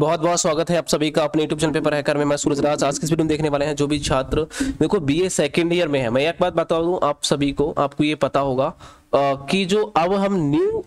बहुत बहुत स्वागत है आप सभी का अपने यूट्यूब चैनल पेपर हैकर में। मैं सूरज राज। आज की इस वीडियो में देखने वाले हैं जो भी छात्र देखो बीए सेकंड ईयर में है। मैं एक बात बता दूं आप सभी को, आपको ये पता होगा कि जो अब हम न्यू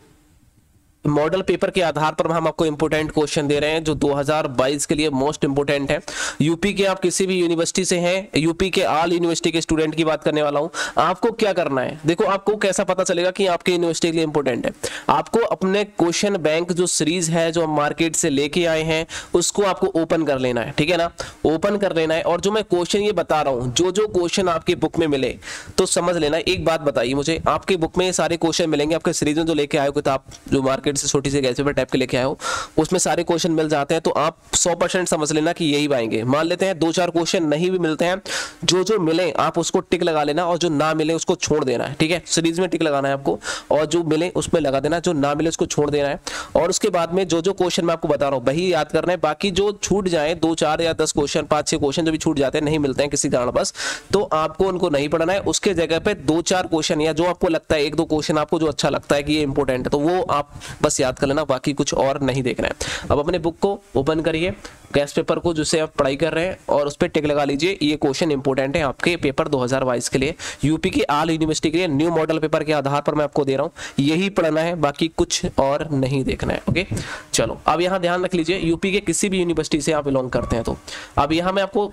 मॉडल पेपर के आधार पर हम आपको इंपोर्टेंट क्वेश्चन दे रहे हैं जो 2022 के लिए मोस्ट इंपोर्टेंट है। यूपी के आप किसी भी यूनिवर्सिटी से हैं, यूपी के ऑल यूनिवर्सिटी के स्टूडेंट की बात करने वाला हूं। आपको क्या करना है, देखो आपको कैसा पता चलेगा कि आपके यूनिवर्सिटी के लिए इंपोर्टेंट है। आपको अपने क्वेश्चन बैंक जो सीरीज है जो हम मार्केट से लेके आए हैं उसको आपको ओपन कर लेना है, ठीक है ना, ओपन कर लेना है। और जो मैं क्वेश्चन ये बता रहा हूँ, जो क्वेश्चन आपके बुक में मिले तो समझ लेना। एक बात बताइए मुझे, आपके बुक में सारे क्वेश्चन मिलेंगे, आपके सीरीज में जो लेके आए हो किताब जो मार्केट से छोटी सी गैस पेपर टाइप के लेके आए हो उसमें सारे क्वेश्चन मिल जाते हैं तो आप 100% समझ लेना कि यही आएंगे। मान लेते हैं 2-4 क्वेश्चन नहीं भी मिलते हैं, जो मिले आप उसको टिक लगा लेना और जो ना मिले उसको छोड़ देना है, ठीक है। सीरीज में टिक लगाना है आपको और जो मिले उसमें लगा देना, जो ना मिले उसको छोड़ देना है। और उसके बाद में जो क्वेश्चन मैं आपको बता रहा हूँ वही याद करना है। बाकी जो छूट जाए 2-4 या 10 क्वेश्चन, 5-6 क्वेश्चन जो भी छूट जाते हैं, नहीं मिलते हैं किसी कारणवश, तो आपको उनको नहीं पढ़ना है। उसके जगह पे 2-4 क्वेश्चन या जो आपको लगता है 1-2 क्वेश्चन आपको जो अच्छा लगता है कि ये इंपॉर्टेंट है तो वो आप बस याद कर लेना, बाकी कुछ और नहीं देखना है। अब अपने बुक को ओपन करिए, गैस पेपर को जिससे आप पढ़ाई कर रहे हैं, और उस पर टिक लगा लीजिए ये क्वेश्चन इंपॉर्टेंट है आपके पेपर 2022 के लिए, यूपी की ऑल यूनिवर्सिटी के लिए न्यू मॉडल पेपर के आधार पर मैं आपको दे रहा हूँ। यही पढ़ना है, बाकी कुछ और नहीं देखना है। ओके चलो, अब यहाँ ध्यान रख लीजिए, यूपी के किसी भी यूनिवर्सिटी से आप बिलोंग करते हैं तो अब यहाँ मैं आपको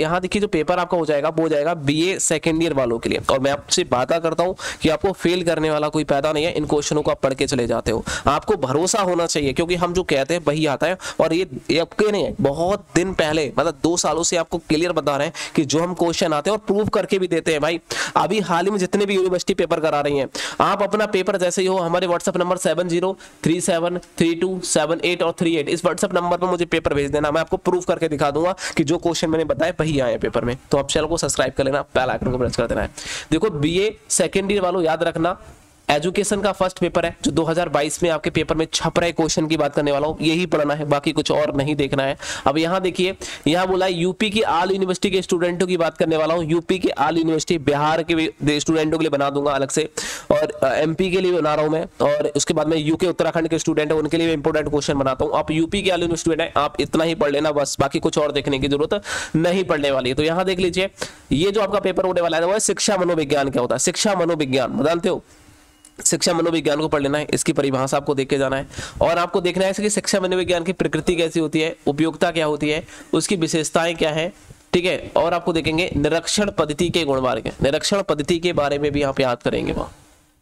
यहाँ देखिए जो पेपर आपका हो जाएगा वो हो जाएगा BA सेकेंड ईयर वालों के लिए। और मैं आपसे वादा करता हूँ कि आपको फेल करने वाला कोई पैदा नहीं है। इन क्वेश्चनों को आप पढ़ के चले जाते हो, आपको भरोसा होना चाहिए क्योंकि हम जो कहते हैं वही आता है। और ये आपके नहीं है, बहुत दिन पहले मतलब 2 सालों से आपको क्लियर बता रहे हैं कि जो हम क्वेश्चन आते हैं और प्रूव करके भी देते हैं भाई। अभी हाल ही में जितने भी यूनिवर्सिटी पेपर करा रही हैं, आप अपना पेपर जैसे ही हो हमारे व्हाट्सएप नंबर 70373278 और 38 इस व्हाट्सएप नंबर पर मुझे पेपर भेज देना। मैं आपको प्रूफ करके दिखा दूंगा कि जो क्वेश्चन मैंने बताया वही आए हैं पेपर में। तो आप चैनल को सब्सक्राइब कर लेना, बेल आइकन को प्रेस कर देना है। देखो BA सेकेंड ईयर वालों याद रखना एजुकेशन का फर्स्ट पेपर है जो 2022 में आपके पेपर में छप रहे क्वेश्चन की बात करने वाला हूँ। यही पढ़ना है, बाकी कुछ और नहीं देखना है। अब यहाँ देखिए, यहाँ बोला यूपी की ऑल यूनिवर्सिटी के स्टूडेंटों की बात करने वाला हूँ। यूपी के ऑल यूनिवर्सिटी बिहार के स्टूडेंटों के लिए बना दूंगा अलग से, और MP के लिए बना रहा हूँ मैं। और उसके बाद में UK उत्तराखंड के स्टूडेंट है उनके लिए इंपॉर्टेंट क्वेश्चन बनाता हूँ। आप यूपी के ऑल यूनिवर्सिटी स्टूडेंट है, आप इतना ही पढ़ लेना बस, बाकी कुछ और देखने की जरूरत नहीं पड़ने वाली है। तो यहाँ देख लीजिए, ये जो आपका पेपर होने वाला है वो शिक्षा मनोविज्ञान क्या होता है। शिक्षा मनोविज्ञान जानते हो, शिक्षा मनोविज्ञान को पढ़ लेना है, इसकी परिभाषा आपको देख के जाना है। और आपको देखना है कि शिक्षा मनोविज्ञान की प्रकृति कैसी होती है, उपयोगिता क्या होती है, उसकी विशेषताएं क्या है, ठीक है। और आपको देखेंगे निरीक्षण पद्धति के गुणवार के, निरीक्षण पद्धति के बारे में भी आप याद करेंगे वहां,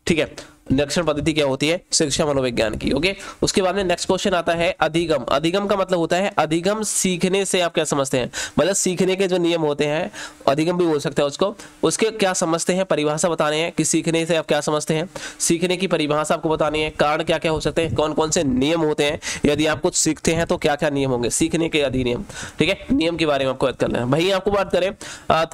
ठीक है। निरीक्षण पद्धति क्या होती है शिक्षा मनोविज्ञान की, ओके। उसके बाद में नेक्स्ट क्वेश्चन आता है अधिगम। अधिगम का मतलब होता है, अधिगम सीखने से आप क्या समझते हैं, मतलब सीखने के जो नियम होते हैं, अधिगम भी बोल सकते हैं उसको, उसके क्या समझते हैं, परिभाषा बतानी है कि सीखने से आप क्या समझते हैं, सीखने की परिभाषा आपको बतानी है, कारण क्या क्या हो सकते हैं, कौन कौन से नियम होते हैं, यदि आप कुछ सीखते हैं तो क्या क्या नियम होंगे, सीखने के अधिनियम, ठीक है। नियम के बारे में आपको याद करना है। वही आपको बात करें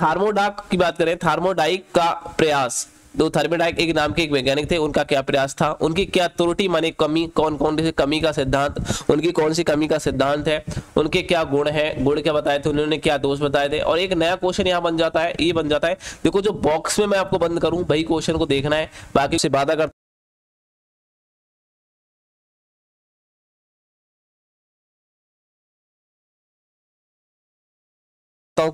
थर्मोडाक की बात करें, थर्मोडाइक का प्रयास, दो थर्मोडाइक एक नाम के एक वैज्ञानिक थे, उनका क्या प्रयास था, उनकी क्या त्रुटि माने कमी, कौन कौन सी कमी का सिद्धांत, उनकी कौन सी कमी का सिद्धांत है, उनके क्या गुण हैं, गुण क्या बताए थे उन्होंने, क्या दोष बताए थे। और एक नया क्वेश्चन यहाँ बन जाता है, ये बन जाता है देखो जो बॉक्स में मैं आपको बंद करूँ वही क्वेश्चन को देखना है, बाकी से बात अगर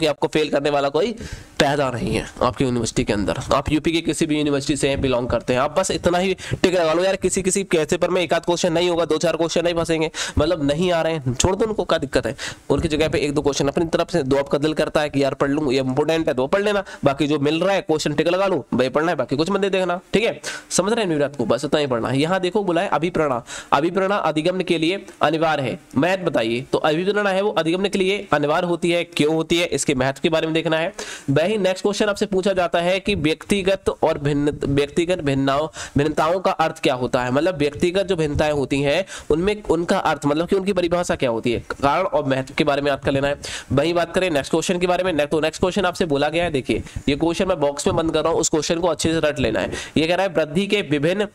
कि आपको फेल करने वाला कोई पैदा नहीं है आपकी यूनिवर्सिटी के अंदर। आप यूपी के किसी भी यूनिवर्सिटी से बिलोंग करते हैं, आप बस इतना ही टिक लगा लो यार। किसी कैसे पर में एक आध क्वेश्चन नहीं होगा, 2-4 क्वेश्चन नहीं फंसेंगे, मतलब नहीं आ रहे हैं छोड़ दो उनको, क्या दिक्कत है। उनकी जगह पे 1-2 क्वेश्चन अपनी तरफ से, दो आपका दिल करता है कि यार पढ़ लूँ ये इंपोर्टेंट है तो पढ़ लेना, बाकी जो मिल रहा है क्वेश्चन टिक लगा लो भाई, पढ़ना है बाकी कुछ मत देखना, ठीक है। समझ रहे हैं निवृत्त को, बस इतना ही पढ़ना है। यहाँ देखो बोला है अभिप्रेरणा, अभिप्रेरणा अधिगम के लिए अनिवार्य है। महत्व बताइए, तो अभिप्रेरणा है वो अधिगम के लिए अनिवार्य होती है, क्यों होती है, इसके महत्व के बारे में देखना है। वही नेक्स्ट क्वेश्चन आपसे पूछा जाता है कि व्यक्तिगत और व्यक्तिगत भिन्नताओं का अर्थ क्या होता है, मतलब व्यक्तिगत जो भिन्नताएं होती हैं उनमें उनका अर्थ मतलब कि उनकी परिभाषा क्या होती है, कारण और महत्व के बारे में याद कर लेना है। वही बात करें नेक्स्ट क्वेश्चन के बारे में, तो नेक्स्ट क्वेश्चन आपसे बोला गया है, देखिए ये क्वेश्चन मैं बॉक्स में बंद कर रहा हूँ, उस क्वेश्चन को अच्छे से रट लेना है। ये कह रहा है वृद्धि के विभिन्न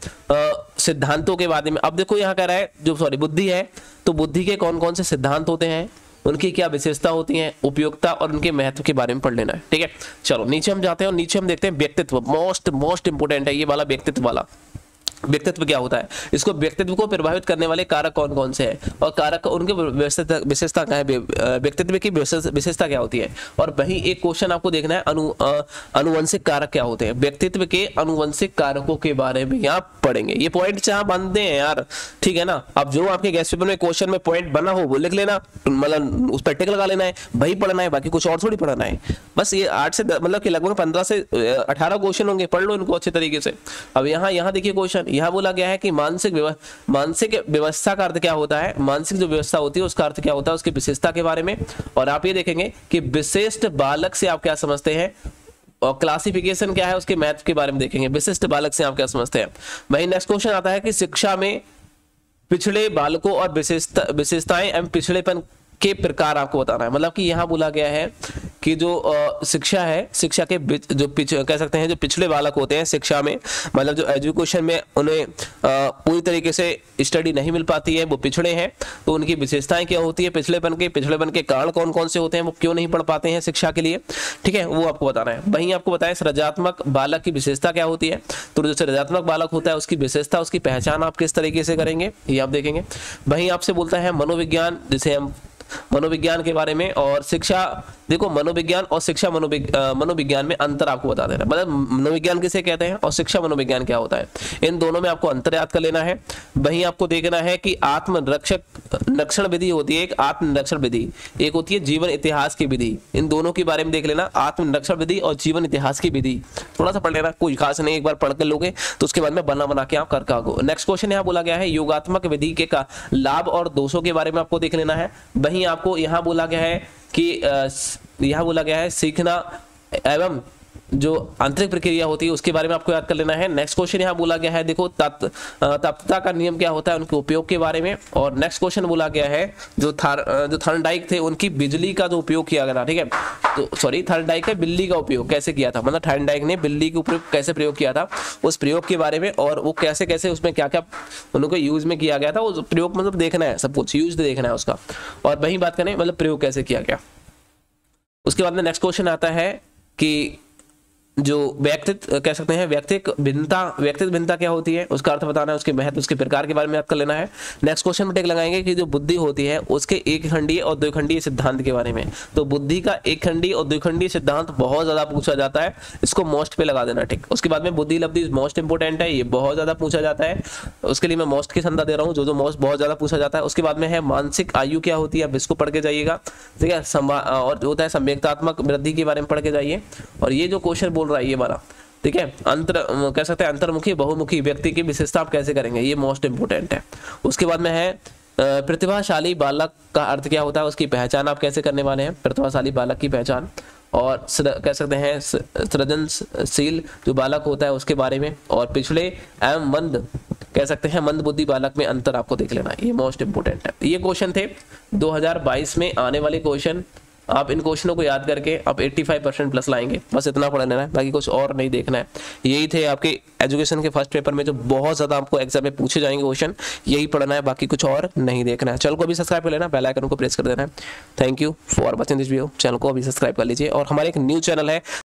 सिद्धांतों के बारे में। अब देखो यहाँ कह रहा है जो सॉरी बुद्धि है, तो बुद्धि के कौन कौन से सिद्धांत होते हैं, उनकी क्या विशेषता होती है, उपयोगिता और उनके महत्व के बारे में पढ़ लेना है, ठीक है। चलो नीचे हम जाते हैं और नीचे हम देखते हैं व्यक्तित्व, मोस्ट इंपोर्टेंट है ये वाला व्यक्तित्व वाला। व्यक्तित्व क्या होता है, इसको व्यक्तित्व को प्रभावित करने वाले कारक कौन कौन से हैं और कारक उनके विशेषता क्या है, व्यक्तित्व की विशेषता क्या होती है। और वही एक क्वेश्चन आपको देखना है अनुवंशिक कारक क्या होते हैं, व्यक्तित्व के अनुवंशिक कारकों के बारे में आप पढ़ेंगे। ये पॉइंट जहाँ बनते हैं यार, ठीक है ना, आप जो आपके गैस पेपर में क्वेश्चन में पॉइंट बना हो वो लिख लेना, मतलब उस पर टिक लगा लेना है, वही पढ़ना है, बाकी कुछ और थोड़ी पढ़ना है। बस ये 8 से 10 मतलब कि लगभग 15 से 18 क्वेश्चन होंगे, पढ़ लो इनको अच्छे तरीके से। अब यहाँ देखिए क्वेश्चन, यहाँ बोला गया है कि मानसिक व्यवस्था का अर्थ क्या होता है, मानसिक जो व्यवस्था होती है उसका अर्थ क्या होता है, उसकी विशेषता के बारे में। और आप ये देखेंगे कि विशिष्ट बालक से आप क्या समझते हैं और क्लासिफिकेशन क्या है उसके मैथ के बारे में देखेंगे, विशिष्ट बालक से आप क्या समझते हैं। वही नेक्स्ट क्वेश्चन आता है कि शिक्षा में पिछड़े बालकों और विशेषताएं एवं पिछड़ेपन के प्रकार आपको बताना है। मतलब कि यहाँ बोला गया है कि जो शिक्षा है, शिक्षा के जो कह सकते हैं जो पिछड़े बालक होते हैं शिक्षा में, मतलब जो एजुकेशन में उन्हें पूरी तरीके से स्टडी नहीं मिल पाती है, वो पिछड़े हैं, तो उनकी विशेषताएं क्या होती है, पिछड़ेपन के कारण कौन कौन से होते हैं, वो क्यों नहीं पढ़ पाते हैं शिक्षा के लिए, ठीक है, वो आपको बताना है। वहीं आपको बताएं सृजनात्मक बालक की विशेषता क्या होती है, तो जो सृजनात्मक बालक होता है उसकी विशेषता, उसकी पहचान आप किस तरीके से करेंगे ये आप देखेंगे। वहीं आपसे बोलता है मनोविज्ञान, जिसे हम मनोविज्ञान के बारे में और शिक्षा, देखो मनोविज्ञान और शिक्षा मनोविज्ञान में अंतर आपको बता देना, मतलब मनोविज्ञान किसे कहते हैं और शिक्षा मनोविज्ञान क्या होता है, इन दोनों में आपको अंतर याद कर लेना है। वहीं आपको देखना है कि आत्मरक्षण विधि होती है एक, आत्मरक्षण विधि एक होती है जीवन इतिहास की विधि, इन दोनों के बारे में देख लेना, आत्मरक्षण विधि और जीवन इतिहास की विधि, थोड़ा सा पढ़ लेना, कोई खास नहीं, एक बार पढ़ कर लोगे तो उसके बाद में बना के आप करके आओगे। नेक्स्ट क्वेश्चन यहाँ बोला गया है योगात्मक विधि के लाभ और दोषों के बारे में आपको देख लेना है। वहीं आपको यहाँ बोला गया है कि सीखना एवं जो आंतरिक प्रक्रिया होती है उसके बारे में आपको याद कर लेना है। नेक्स्ट क्वेश्चन यहाँ बोला गया है, देखो तप्तता का नियम क्या होता है, उनके उपयोग के बारे में। और नेक्स्ट क्वेश्चन बोला गया है जो थार्नडाइक थे उनकी बिजली का जो उपयोग किया गया था, ठीक है, तो सॉरी थार्नडाइक ने बिल्ली का उपयोग कैसे किया था, मतलब थार्नडाइक ने बिल्ली के उपयोग कैसे प्रयोग किया था, उस प्रयोग के बारे में और वो कैसे कैसे उसमें क्या क्या उनको यूज में किया गया था, वो प्रयोग मतलब देखना है, सब कुछ यूज देखना है उसका। और वही बात करें मतलब प्रयोग कैसे किया गया। उसके बाद में नेक्स्ट क्वेश्चन आता है कि जो व्यक्तित्व कह सकते हैं व्यक्तित्व भिन्नता क्या होती है, उसका अर्थ बताना है, उसके महत्व उसके प्रकार के बारे में याद कर लेना है। नेक्स्ट क्वेश्चन में टेक लगाएंगे कि जो बुद्धि होती है उसके एक खंडीय और द्विखंडीय सिद्धांत के बारे में, तो बुद्धि का एक खंडीय और द्विखंडीय सिद्धांत बहुत ज्यादा पूछा जाता है, इसको मोस्ट पे लगा देना, ठीक। उसके बाद में बुद्धि लब्धि मोस्ट इंपोर्टेंट है, ये बहुत ज्यादा पूछा जाता है, उसके लिए मैं मोस्ट की संदा दे रहा हूँ, जो मोस्ट बहुत ज्यादा पूछा जाता है। उसके बाद में है मानसिक आयु क्या होती है, अब इसको पढ़ के जाइएगा, ठीक है, और होता है संवेदनात्मक वृद्धि के बारे में पढ़ के जाइए। और ये जो क्वेश्चन रहा है ये वाला, ठीक है, कह सकते हैं अंतर्मुखी बहुमुखी व्यक्ति की विशेषता आप कैसे करेंगे, ये मोस्ट इंपोर्टेंट है। उसके बाद में है प्रतिभाशाली बालक का अर्थ क्या होता है, उसकी पहचान आप कैसे करने वाले हैं, प्रतिभाशाली बालक की पहचान। और कह सकते हैं सृजनशील जो बालक होता है उसके बारे में। और पिछले एवं मंद कह सकते हैं मंद बुद्धि बालक में अंतर आपको देख लेना, ये मोस्ट इंपोर्टेंट है। ये क्वेश्चन थे 2022 में आने वाले क्वेश्चन, आप इन क्वेश्चनों को याद करके आप 85% प्लस लाएंगे, बस इतना पढ़ लेना है, बाकी कुछ और नहीं देखना है। यही थे आपके एजुकेशन के फर्स्ट पेपर में जो बहुत ज़्यादा आपको एग्जाम में पूछे जाएंगे क्वेश्चन, यही पढ़ना है, बाकी कुछ और नहीं देखना है। चैनल को अभी सब्सक्राइब कर लेना, बेल आइकन को प्रेस कर देना है। Thank you for watching this video, channel को अभी सब्सक्राइब कर लीजिए। और हमारे एक न्यू चैनल है